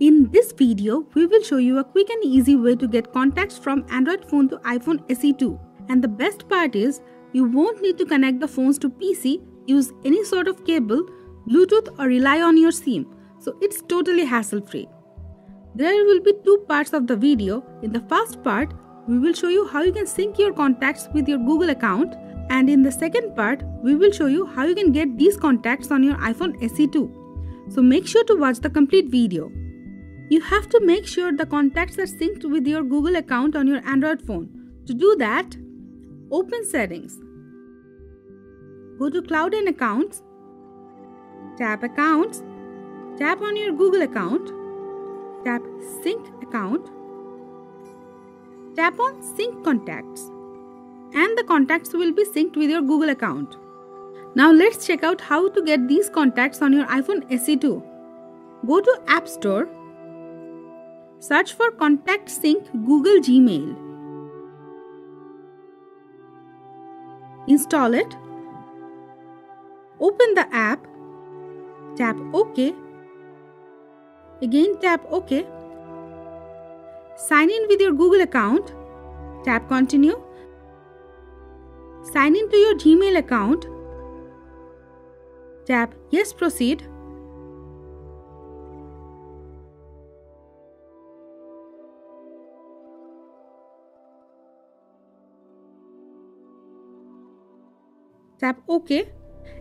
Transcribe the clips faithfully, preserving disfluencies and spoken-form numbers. In this video, we will show you a quick and easy way to get contacts from Android phone to iPhone S E two. And the best part is, you won't need to connect the phones to P C, use any sort of cable, Bluetooth or rely on your SIM, so it's totally hassle-free. There will be two parts of the video. In the first part, we will show you how you can sync your contacts with your Google account, and in the second part, we will show you how you can get these contacts on your iPhone S E two. So make sure to watch the complete video. You have to make sure the contacts are synced with your Google account on your Android phone. To do that, open Settings. Go to Cloud and Accounts. Tap Accounts. Tap on your Google account. Tap Sync Account. Tap on Sync Contacts. And the contacts will be synced with your Google account. Now let's check out how to get these contacts on your iPhone S E two. Go to App Store. Search for Contact Sync Google Gmail. Install it. Open the app. Tap OK. Again tap OK. Sign in with your Google account. Tap Continue. Sign in to your Gmail account. Tap Yes, Proceed. Tap OK,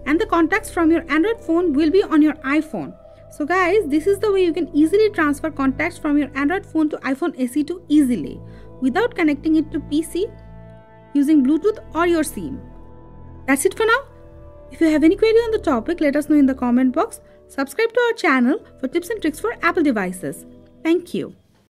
and the contacts from your Android phone will be on your iPhone. So guys, this is the way you can easily transfer contacts from your Android phone to iPhone S E two easily, without connecting it to P C, using Bluetooth or your SIM. That's it for now. If you have any query on the topic, let us know in the comment box. Subscribe to our channel for tips and tricks for Apple devices. Thank you.